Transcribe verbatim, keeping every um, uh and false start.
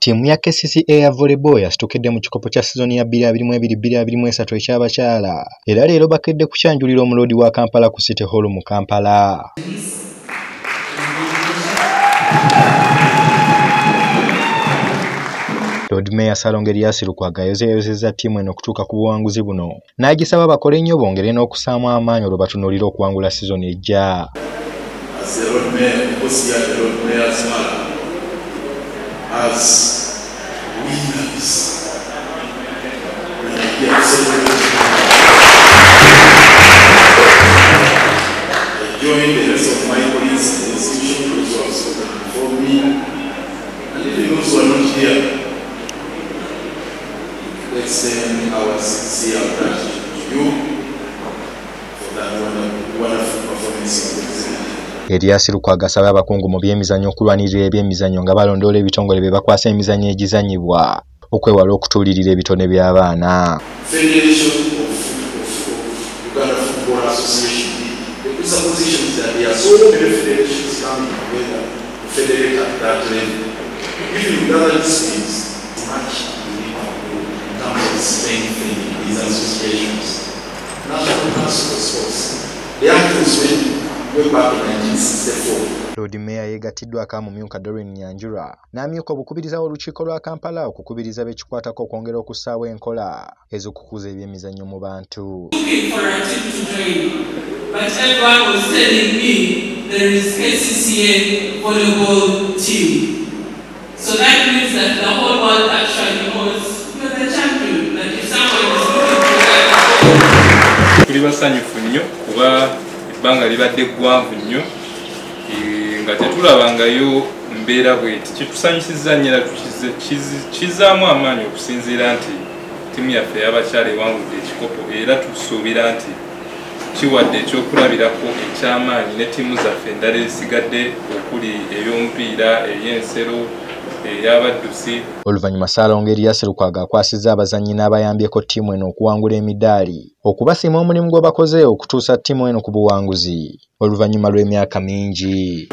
Timu ya K C C A ya volleyball yasitukedde mu kikopo kya season ya two thousand twenty-two two thousand twenty-three eky'abakyala era leero bakedde kukyanjulira omulodi wa Kampala ku City Hall mu Kampala. Lord Mayor Salonge Lyas Lukwaga yozeyozezza ttiimu eno okutuuka ku buwanguzi buno n'agisaba bakole ennyo bongere n'okussaamu amaanyi olwo batunuulira okuwangula sizoni ejja. Extend our sincere gratitude to you for that wonderful, wonderful performance. Lyas Lukwaga asaba abakungu mu by'emizannyo okulwanirira eby'emizannyo nga balondoola ebitongole bye bakwasa emizannyo egizannyibwa okwewala okutuulirira ebitone by'abaana. Federation of Uganda Football Association. The presupposition is that there are so many federations coming together to federate at that level. If you gather these things, much. Strengthening these associations. National Council of Sports. The actors went back in nineteen sixty-four. Lord Mayor yeegatiddwako mu myuka Doreen Nyanjura n'amyuka obukubiriza olukiiko lwa Kampala okukubiriza bekikwatako okwongera okussaawo enkola ez'okukuza ebyemizannyo mu bantu. But everyone was telling me there is K C C A volleyball team. So that means that the whole world actually knows. Basanyufu nnyo kuba ebbanga libadde ggwanvu nnyo nga tetulabangayo mbeera bweti kyetusanyisizza nnyera kizaamu amaanyi okusinziira nti ttiimu yaffe ey'abakyala ewangudde ekikopo era tusuubira nti kiwadde ekyokulabirako eky'amaanyi ne ttiimu zaffe endala ezisigadde okuli ey'omupiira ey'ensero ey'abaddusi. Oluvannyuma Salonge Lyas Lukwaga akwasizza abazannyi n'abayambyeko ttiimu eno okuwangula emidaali okubasiima omulimu gwe bakoze okutuusa ttiimu eno ku buwanguzi oluvannyuma lw'emyaka mingi.